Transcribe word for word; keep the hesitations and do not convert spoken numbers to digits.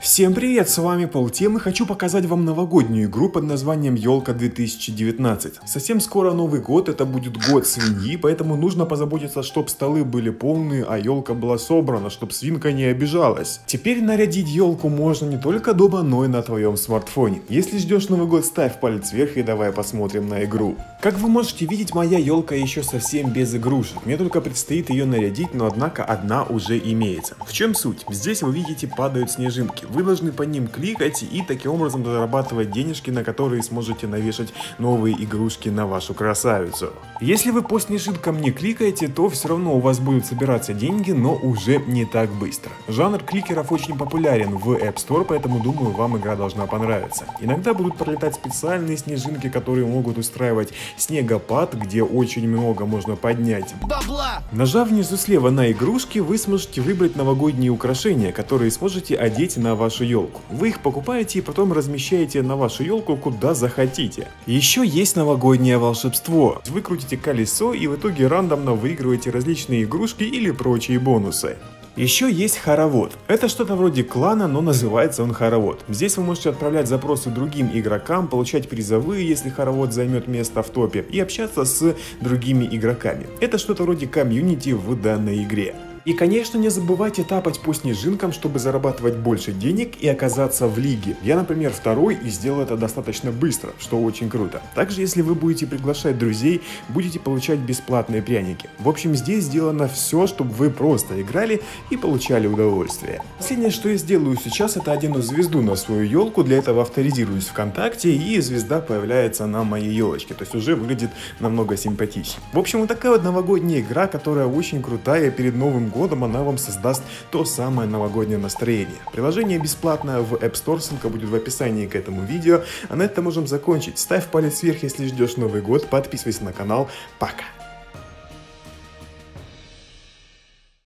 Всем привет, с вами Пол Тим и хочу показать вам новогоднюю игру под названием Елка две тысячи девятнадцать. Совсем скоро Новый год, это будет год свиньи, поэтому нужно позаботиться, чтоб столы были полные, а елка была собрана, чтоб свинка не обижалась. Теперь нарядить елку можно не только дома, но и на твоем смартфоне. Если ждешь Новый год, ставь палец вверх и давай посмотрим на игру. Как вы можете видеть, моя елка еще совсем без игрушек, мне только предстоит ее нарядить, но однако одна уже имеется. В чем суть? Здесь вы видите, падают снежинки. Вы должны по ним кликать и таким образом зарабатывать денежки, на которые сможете навешать новые игрушки на вашу красавицу. Если вы по снежинкам не кликаете, то все равно у вас будут собираться деньги, но уже не так быстро. Жанр кликеров очень популярен в App Store, поэтому думаю, вам игра должна понравиться. Иногда будут пролетать специальные снежинки, которые могут устраивать снегопад, где очень много можно поднять бабла. Нажав внизу слева на игрушки, вы сможете выбрать новогодние украшения, которые сможете одеть на вашу елку. Вы их покупаете и потом размещаете на вашу елку куда захотите. Еще есть новогоднее волшебство. Вы крутите колесо и в итоге рандомно выигрываете различные игрушки или прочие бонусы. Еще есть хоровод. Это что-то вроде клана, но называется он хоровод. Здесь вы можете отправлять запросы другим игрокам, получать призовые, если хоровод займет место в топе, и общаться с другими игроками. Это что-то вроде комьюнити в данной игре. И, конечно, не забывайте тапать по снежинкам, чтобы зарабатывать больше денег и оказаться в лиге. Я, например, второй и сделал это достаточно быстро, что очень круто. Также, если вы будете приглашать друзей, будете получать бесплатные пряники. В общем, здесь сделано все, чтобы вы просто играли и получали удовольствие. Последнее, что я сделаю сейчас, это одену звезду на свою елку. Для этого авторизируюсь ВКонтакте, и звезда появляется на моей елочке. То есть уже выглядит намного симпатичнее. В общем, вот такая вот новогодняя игра, которая очень крутая. Перед Новым годом она вам создаст то самое новогоднее настроение. Приложение бесплатное в App Store, ссылка будет в описании к этому видео. А на этом можем закончить. Ставь палец вверх, если ждешь Новый год, подписывайся на канал. Пока!